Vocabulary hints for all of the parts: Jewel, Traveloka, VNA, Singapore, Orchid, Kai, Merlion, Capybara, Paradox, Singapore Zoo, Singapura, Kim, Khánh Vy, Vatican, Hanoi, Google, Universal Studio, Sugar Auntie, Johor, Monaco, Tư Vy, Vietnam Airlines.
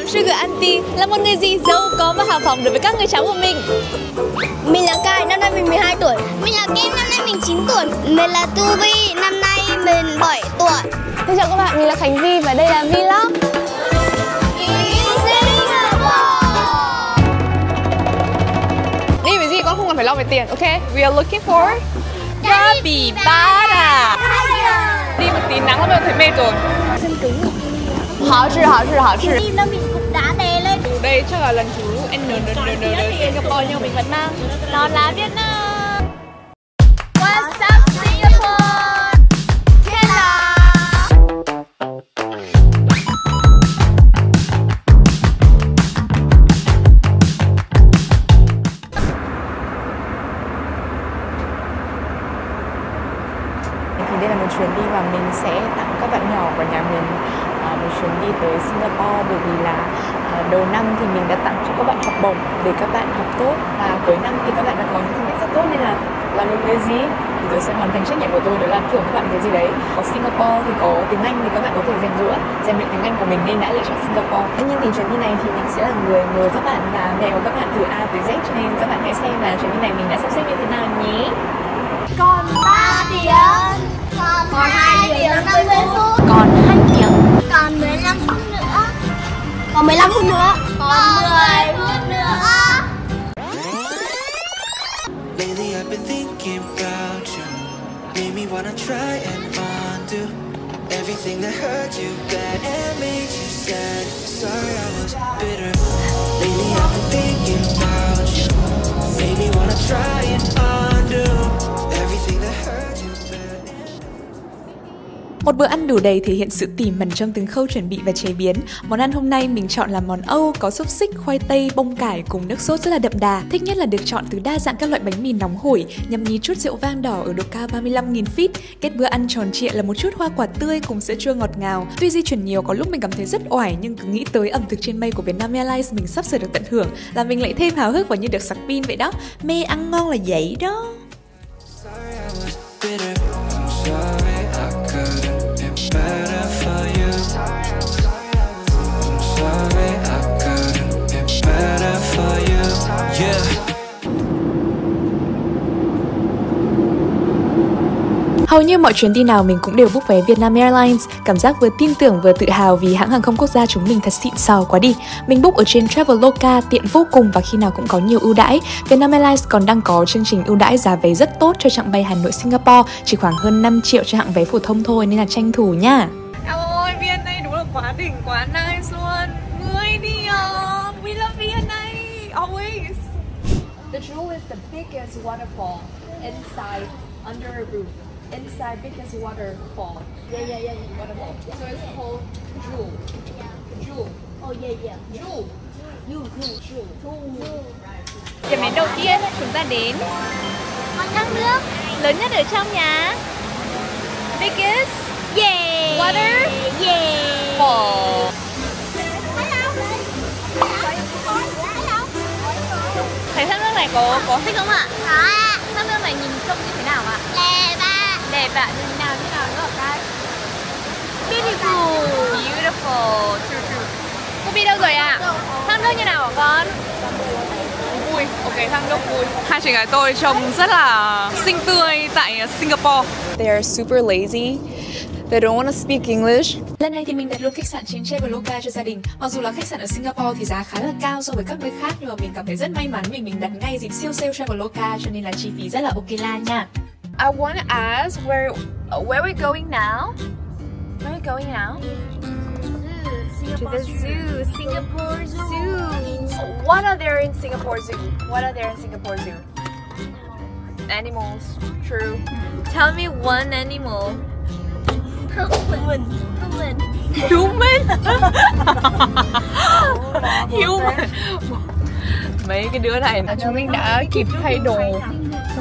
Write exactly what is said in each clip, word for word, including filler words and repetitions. làm Sugar Auntie là một người gì giàu có và hào phóng đối với các người cháu của mình? Mình là Kai, năm nay mình mười hai tuổi. Mình là Kim, năm nay mình chín tuổi. Mình là Tư Vy, năm nay mình bảy tuổi. Xin chào các bạn, mình là Khánh Vy và đây là Vlog Đi với gì con không cần phải lo về tiền, ok? We are looking for Capybara. Đi một tí nắng lắm rồi thấy mệt rồi. Chân cứng. Hảo chứ, hảo chứ, hảo chứ. Đi đâu mình cũng đã đè lên. Đây chắc là lần thứ N N N N N Singapore nhưng mình vẫn mang nó là Việt Nam. What's up Singapore? Hello. Thì đây là một chuyến đi mà mình sẽ tặng các bạn nhỏ của nhà mình một chuyến đi tới Singapore, bởi vì là đầu năm thì mình đã tặng cho các bạn học bổng để các bạn học tốt, và cuối năm thì các bạn đã có những thành tích rất tốt, nên là làm một cái gì thì tôi sẽ hoàn thành trách nhiệm của tôi, đó là thưởng các bạn cái gì đấy. Có Singapore thì có tiếng Anh thì các bạn có thể rèn rũa, rèn luyện tiếng Anh của mình nên đã lựa chọn Singapore. Tuy nhiên thì chuyến đi này thì mình sẽ là người mời các bạn và mẹ của các bạn từ A tới Z, cho nên các bạn hãy xem là chuyến đi này mình đã sắp xếp như thế nào nhé. Còn ba tiếng, còn hai tiếng năm mươi phút, còn hai tiếng, còn mười lăm phút nữa, còn mười lăm phút nữa, còn mười phút nữa. Lately I've been thinking about you, made me wanna try and undo everything that hurt you, that and made you sad. Sorry I was bitter. Lately I've been thinking about you, made me wanna try and undo. Một bữa ăn đủ đầy thể hiện sự tỉ mẩn trong từng khâu chuẩn bị và chế biến. Món ăn hôm nay mình chọn là món Âu có xúc xích, khoai tây, bông cải cùng nước sốt rất là đậm đà. Thích nhất là được chọn từ đa dạng các loại bánh mì nóng hổi, nhâm nhi chút rượu vang đỏ ở độ cao ba mươi lăm nghìn feet. Kết bữa ăn tròn trịa là một chút hoa quả tươi cùng sữa chua ngọt ngào. Tuy di chuyển nhiều có lúc mình cảm thấy rất oải, nhưng cứ nghĩ tới ẩm thực trên mây của Vietnam Airlines mình sắp sửa được tận hưởng là mình lại thêm háo hức và như được sạc pin vậy đó. Mê ăn ngon là vậy đó. Hầu như mọi chuyến đi nào mình cũng đều book vé Vietnam Airlines, cảm giác vừa tin tưởng vừa tự hào vì hãng hàng không quốc gia chúng mình thật xịn sò quá đi. Mình book ở trên Traveloka tiện vô cùng và khi nào cũng có nhiều ưu đãi. Vietnam Airlines còn đang có chương trình ưu đãi giá vé rất tốt cho chặng bay Hà Nội Singapore, chỉ khoảng hơn năm triệu cho hạng vé phổ thông thôi, nên là tranh thủ nha. Em ơi, vê en a đúng là quá đỉnh, quá nice luôn. Người đi à, we love vê en a always. The Jewel is the biggest waterfall inside under a roof. Inside because waterfall. Yeah, yeah, yeah, yeah. Waterfall. Yeah. So it's called Jewel. Yeah. Jewel. Oh yeah, yeah. Jewel. Jewel. Jewel. Jewel. Điểm đến đầu tiên chúng ta đến con thác nước lớn nhất ở trong nhà. Biggest. Yeah. Water. Yeah. Fall. Thấy thác nước này có có thích không ạ? Có ạ. Thác nước này nhìn trông như thế nào ạ? Đẹp ạ. Đẹp ạ, như thế nào, như thế nào nữa hả Kai? Beautiful. Beautiful, true true. Cô Vy đâu rồi ạ? À? Thác nước như nào hả con? Vui, ok, thác nước vui. Hai chị gái tôi trông rất là xinh tươi tại Singapore. They are super lazy. They don't want to speak English. Lần này thì mình đặt luôn khách sạn trên Traveloka cho gia đình. Mặc dù là khách sạn ở Singapore thì giá khá là cao so với các nơi khác, nhưng mà mình cảm thấy rất may mắn vì mình đặt ngay dịp siêu sale Traveloka, cho nên là chi phí rất là ok la nha. I want to ask where where we going now? Where we going now? Zoo, to the zoo, Singapore Zoo. What are there in Singapore Zoo? What are there in Singapore Zoo? Animals, true. Tell me one animal. Human. Human. Human. Human. Mấy cái đứa này chúng mình đã kịp thay đồ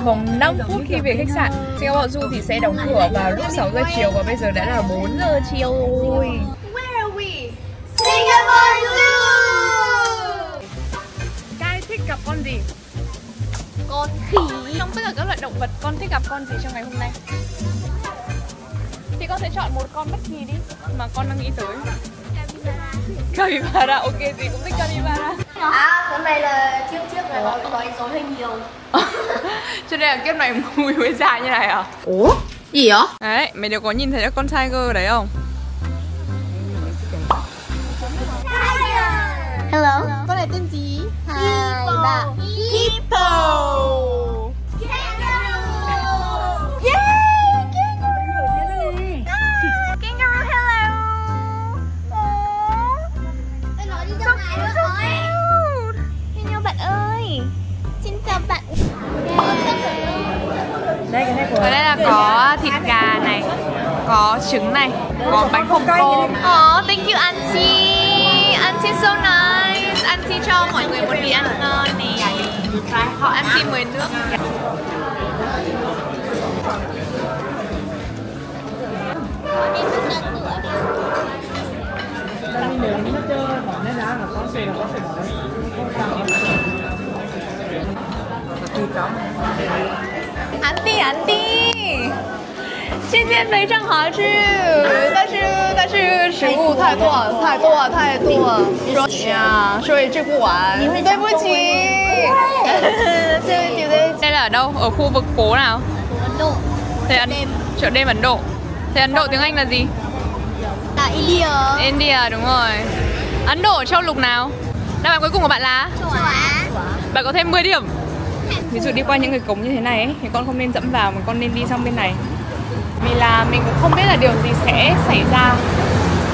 vòng năm phút khi về khách sạn. Singapore Zoo thì sẽ đóng cửa vào lúc sáu giờ chiều và bây giờ đã là bốn giờ chiều rồi. Where are we? Singapore Zoo. Kai thích gặp con gì? Con khỉ. Trong tất cả các loại động vật, con thích gặp con gì trong ngày hôm nay? Thì con sẽ chọn một con bất kỳ đi mà con đang nghĩ tới. Capybara, ok, gì cũng thích Capybara. À, con này là kiếp trước này nó bị nói dối hơi nhiều. Cho nên là kiếp này mùi mới dài như này à? Ủa? Gì vậy? Đấy, mày đều có nhìn thấy con tiger đấy không? Hello. Hello. Con này tên gì? Hai bạn. Hippo. Ở đây là có thịt gà này, có trứng này, có bánh phồng tôm. Oh, thank you auntie, auntie so nice. Auntie cho mọi người một đi ăn ngon này. Họ auntie mời nước. Auntie, auntie, 今天非常好吃，但是但是食物太多太多太多，所以啊，所以吃不完，对不起。Đây là ở đâu? Ở khu vực phố nào? Ấn Độ. Thế ăn chợ đêm Ấn Độ. Thế Ấn Độ tiếng Anh là gì? Là India. India đúng rồi. Ấn Độ châu lục nào? Đáp án cuối cùng của bạn là? Châu Á. Bạn có thêm mười điểm. Ví dụ đi qua những cái cống như thế này ấy, thì con không nên dẫm vào mà con nên đi sang bên này. Vì là mình cũng không biết là điều gì sẽ xảy ra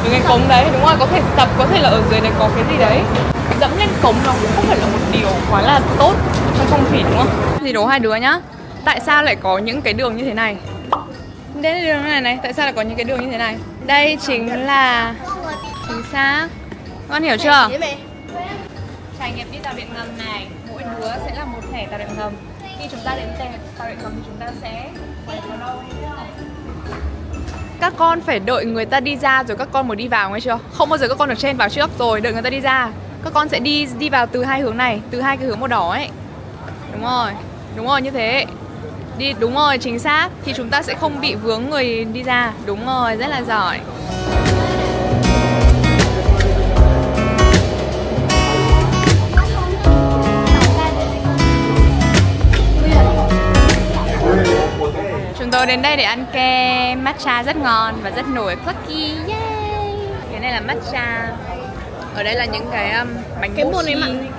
với cái cống đấy, đúng rồi, có thể sập, có thể là ở dưới này có cái gì đấy. Dẫm lên cống nó cũng không phải là một điều quá là tốt trong phong thủy đúng không? Thì đố hai đứa nhá, tại sao lại có những cái đường như thế này? Đây là đường này này, tại sao lại có những cái đường như thế này? Đây chính là... chính xác. Con hiểu chưa? Trải nghiệm đi tàu điện ngầm này, mỗi đứa sẽ là một thẻ tàu điện ngầm. Khi chúng ta đến tàu điện ngầm thì chúng ta sẽ các con phải đợi người ta đi ra rồi các con mới đi vào, nghe chưa? Không bao giờ các con được chen vào trước rồi đợi người ta đi ra. Các con sẽ đi đi vào từ hai hướng này, từ hai cái hướng màu đỏ ấy. Đúng rồi, đúng rồi như thế. Đi đúng rồi, chính xác. Thì chúng ta sẽ không bị vướng người đi ra. Đúng rồi, rất là giỏi. Chúng tôi đến đây để ăn kem matcha rất ngon và rất nổi clucky. Yay! Cái này là matcha. Ở đây là những cái um, bánh cái mochi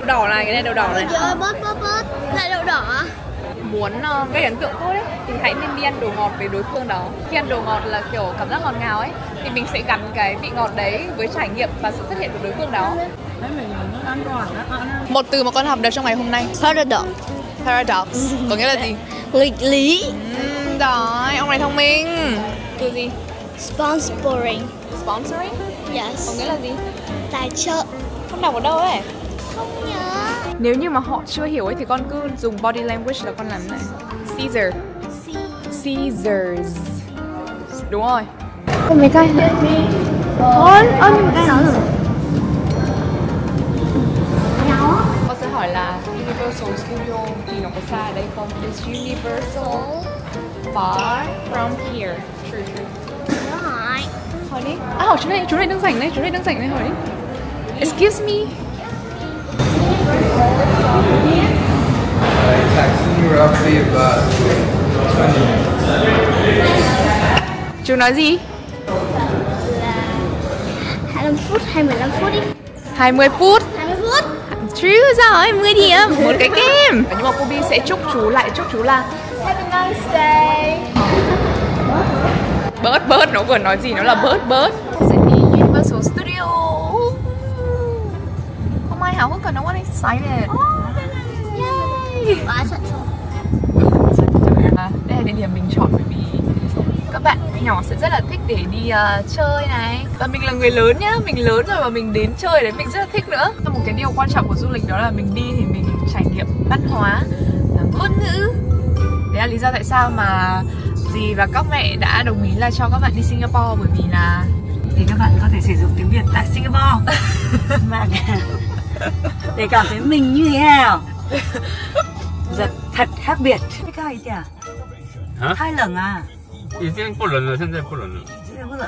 đỏ này, cái này đậu đỏ này. Trời ơi, bớt bớt bớt, lại đậu đỏ. Muốn uh, gây ấn tượng tốt đấy thì hãy nên đi ăn đồ ngọt với đối phương đó. Khi ăn đồ ngọt là kiểu cảm giác ngọt ngào ấy, thì mình sẽ gắn cái vị ngọt đấy với trải nghiệm và sự xuất hiện của đối phương đó. Một từ mà con học được trong ngày hôm nay. Paradox. Paradox. Có nghĩa là gì? Nghịch lý. Rồi, ông này thông minh. Từ gì? Sponsoring. Sponsoring? Yes. Có nghĩa là gì? Tài trợ. Con đọc ở đâu ấy? Không nhớ. Nếu như mà họ chưa hiểu ấy thì con cứ dùng body language là con làm này. Caesar. Caesars. Đúng rồi. Con mấy cây này. Ôi, ôi mấy cây nào rồi. Con sẽ hỏi là Universal Studio thì nó có xa ở đây không? It's Universal far from here. True, true. Đúng rồi. Hỏi đi. À, chú này, chú này đang rảnh đây, chú này đang rảnh đây, hỏi đi. Excuse me. Chú nói gì? Là hai mươi lăm phút hay mười lăm phút đi. hai mươi phút. hai mươi phút. True rồi, mười điểm, một cái kem. Nhưng mà cô Bi sẽ chúc chú lại, chúc chú là have a nice day. Bớt bớt, nó vừa nói gì, nó là bớt bớt. Sẽ đi Universal Studio. Hôm nay háo hức cả, nó quá excited. Yay. Đây là địa điểm mình chọn bởi vì các bạn nhỏ sẽ rất là thích để đi uh, chơi này. Và mình là người lớn nhá, mình lớn rồi mà mình đến chơi đấy, mình rất là thích nữa. Một cái điều quan trọng của du lịch đó là mình đi thì mình trải nghiệm văn hóa, ngôn ngữ. Đấy là lý do tại sao mà dì và các mẹ đã đồng ý là cho các bạn đi Singapore. Bởi vì là thì các bạn có thể sử dụng tiếng Việt tại Singapore mà để cảm thấy mình như thế nào. Giật thật khác biệt. Cái cái gì à? Hả? Hai lần à? Bây giờ không lần rồi, bây giờ không lần rồi. Bây giờ không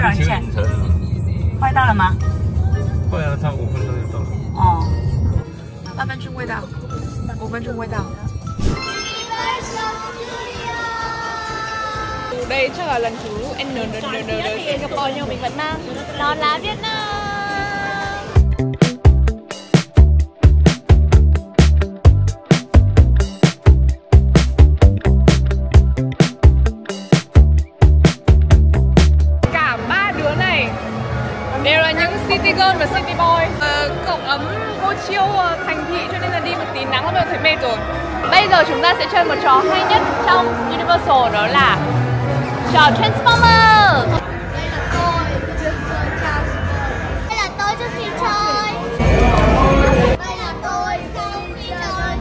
lần rồi. 快到了吗？快了，差五分钟就到了。哦，慢慢去味道，五分钟味道。Đây chắc là lần thứ N N N N ở Singapore nhưng mình vẫn Nam, nó là Việt Nam. Chúng ta sẽ chơi một trò hay nhất trong Universal, đó là trò Transformer. Đây là tôi trước chơi Transformer. Đây là tôi trước khi chơi. Đây là tôi trước khi chơi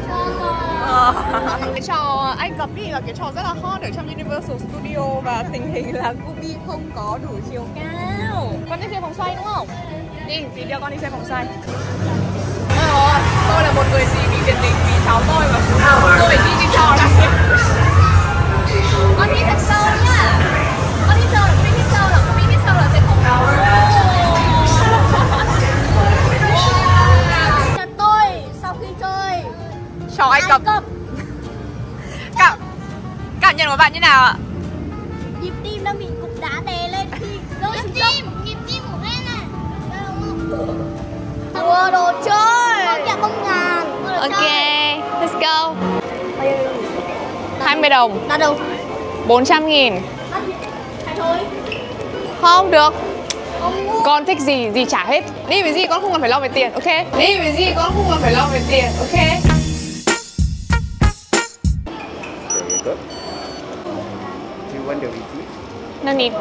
Transformer. Cái trò Ai Cập thì là cái trò rất là hot ở trong Universal Studio, và tình hình là Gubi không có đủ chiều cao. Con đi xem vòng xoay đúng không? Đi, dì đưa con đi xem vòng xoay. Tôi là một người gì bị điển hình vì cháu tôi và tôi phải đi đi trò này. Con đi thật sâu nhá. Con đi sâu là con đi sâu là con đi sâu là sẽ không đau. Là tôi sau khi chơi trò Ai Cập. Cảm cảm nhận của bạn như nào ạ? Nhịp tim nó bị cục đá đè lên khi rơi xuống dốc. Nhịp tim của em này. Mua đồ chơi. Ok, let's go. Hai mươi đồng. Bốn trăm nghìn. Không được. Con thích gì, gì trả hết. Đi với gì con không cần phải lo về tiền, ok? Đi với gì con không cần phải lo về tiền, ok? No need.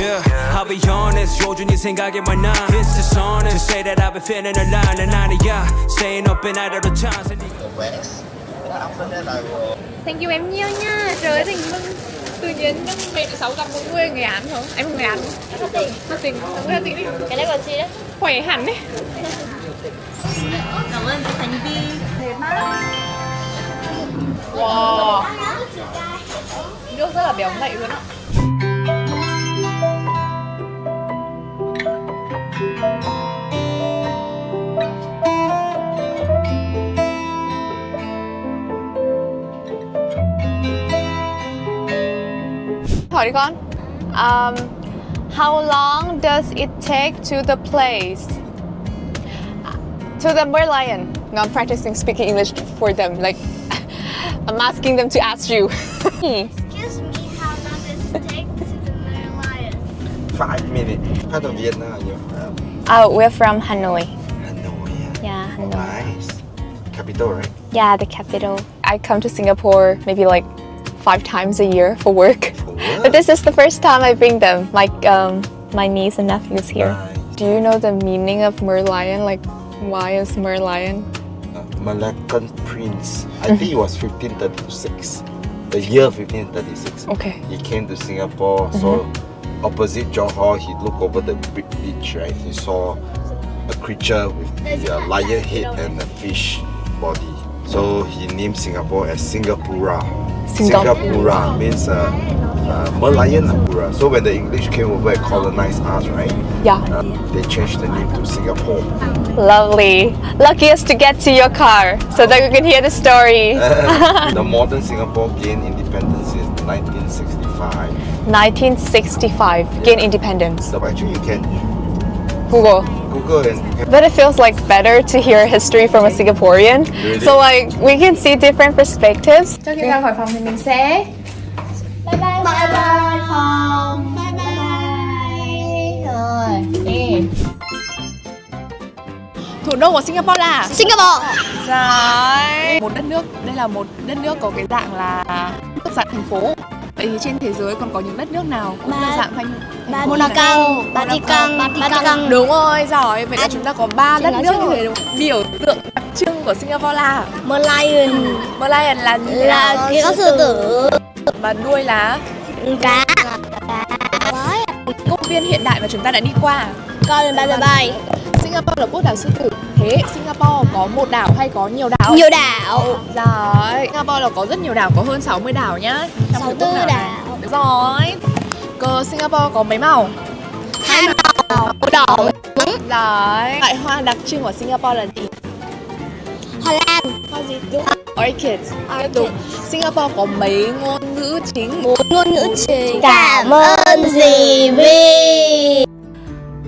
Yeah, I'll be honest, 요즘 이 생각이 my nine. It's dishonest to say that I've been feeling a line and 아니야, staying up and out of the time. Thank you em nhiều nha. Trời ơi, Thành Mừng tự nhiên mẹ sáu gặp một người người án không? Em người án. Thật tình, thật tình, thật tình đi. Cái này còn gì đấy? Khỏe hẳn đấy. Cảm ơn Khánh Vy. Wow. Nước rất là béo ngậy luôn ạ. Hỏi đi con. um, How long does it take to the place? To the Merlion. No, I'm practicing speaking English for them. Like, I'm asking them to ask you. Excuse me, how long does it take to the Merlion? Five minutes. Part of Vietnam are you from? Oh, we're from Hanoi. Hanoi, yeah. Yeah, Hanoi. Oh, nice. Capital, right? Yeah, the capital. I come to Singapore maybe like five times a year for work. What? But this is the first time I bring them, like um, my niece and nephews here. Nice. Do you know the meaning of Merlion? Like, why is Merlion? Uh, Malaccan prince. I think it was fifteen thirty-six. The year fifteen thirty-six. Okay. He came to Singapore, mm-hmm. So opposite Johor, he looked over the beach, right? He saw a creature with the uh, lion head and a fish body. So he named Singapore as Singapura. Singapura means uh, uh, Merlion Singapura. So when the English came over and colonized us, right? Yeah. Uh, they changed the name to Singapore. Lovely. Luckiest to get to your car so that you can hear the story. Uh, the modern Singapore gained independence in nineteen sixty-five. nineteen sixty-five, yeah. Gained independence. So actually you can Google. But it feels like better to hear history from a Singaporean, really? So like we can see different perspectives. Trước khi ra khỏi phòng thì mình sẽ bye bye bye bye, bye phòng bye bye rồi đi. Thủ đô của Singapore là Singapore. Rồi. Một đất nước, đây là một đất nước có cái dạng là dạng thành phố. Vậy thì trên thế giới còn có những đất nước nào cũng là dạng thành Monaco, Vatican, Vatican. Đúng rồi, giỏi. Vậy là chúng ta có ba đất nước như thế đúng không? Biểu tượng đặc trưng của Singapore là Merlion. Merlion là là cái con sư tử và đuôi là cá. Công viên hiện đại mà chúng ta đã đi qua. Coi là bay bay. Singapore là quốc đảo sư tử. Thế thế Singapore có một đảo hay có nhiều đảo? Nhiều đảo. Rồi, Singapore là có rất nhiều đảo, có hơn sáu mươi đảo nhá. Sáu mươi tư đảo. Đúng rồi. Cờ Singapore có mấy màu? Hai màu, màu đỏ. Đúng rồi. Loại hoa đặc trưng của Singapore là gì? Hoa lan. Hoa gì? Đúng. Orchid. Orchid. Singapore có mấy ngôn ngữ chính? Bốn ngôn ngữ chính. Cảm ơn dì Vy.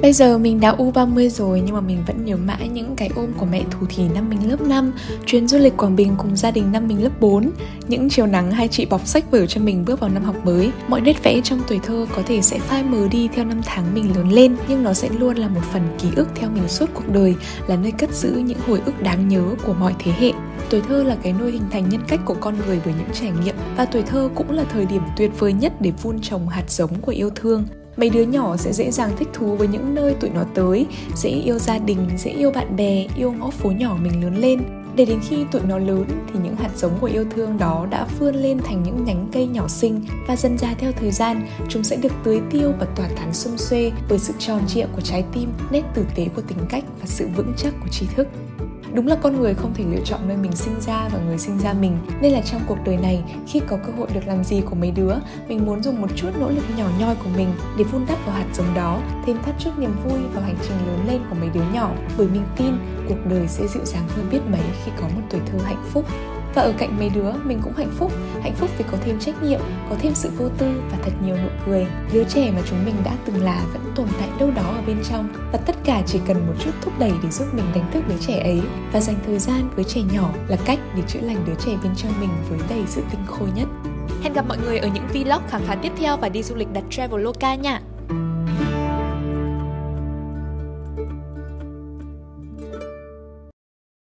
Bây giờ mình đã U ba mươi rồi nhưng mà mình vẫn nhớ mãi những cái ôm của mẹ Thủ Thỉ năm mình lớp năm, chuyến du lịch Quảng Bình cùng gia đình năm mình lớp bốn, những chiều nắng hai chị bọc sách vở cho mình bước vào năm học mới. Mọi nét vẽ trong tuổi thơ có thể sẽ phai mờ đi theo năm tháng mình lớn lên nhưng nó sẽ luôn là một phần ký ức theo mình suốt cuộc đời, là nơi cất giữ những hồi ức đáng nhớ của mọi thế hệ. Tuổi thơ là cái nơi hình thành nhân cách của con người bởi những trải nghiệm và tuổi thơ cũng là thời điểm tuyệt vời nhất để vun trồng hạt giống của yêu thương. Mấy đứa nhỏ sẽ dễ dàng thích thú với những nơi tụi nó tới, sẽ yêu gia đình, sẽ yêu bạn bè, yêu ngõ phố nhỏ mình lớn lên. Để đến khi tụi nó lớn thì những hạt giống của yêu thương đó đã vươn lên thành những nhánh cây nhỏ xinh và dần ra theo thời gian, chúng sẽ được tưới tiêu và tỏa tán xum xuê bởi sự tròn trịa của trái tim, nét tử tế của tính cách và sự vững chắc của tri thức. Đúng là con người không thể lựa chọn nơi mình sinh ra và người sinh ra mình. Nên là trong cuộc đời này, khi có cơ hội được làm gì của mấy đứa, mình muốn dùng một chút nỗ lực nhỏ nhoi của mình để vun đắp vào hạt giống đó, thêm thắt chút niềm vui vào hành trình lớn lên của mấy đứa nhỏ. Bởi mình tin cuộc đời sẽ dịu dàng hơn biết mấy khi có một tuổi thơ hạnh phúc. Và ở cạnh mấy đứa, mình cũng hạnh phúc. Hạnh phúc vì có thêm trách nhiệm, có thêm sự vô tư và thật nhiều nụ cười. Đứa trẻ mà chúng mình đã từng là vẫn tồn tại đâu đó ở bên trong. Và tất cả chỉ cần một chút thúc đẩy để giúp mình đánh thức đứa trẻ ấy. Và dành thời gian với trẻ nhỏ là cách để chữa lành đứa trẻ bên trong mình với đầy sự tinh khôi nhất. Hẹn gặp mọi người ở những vlog khám phá tiếp theo và đi du lịch đặt Traveloka nha!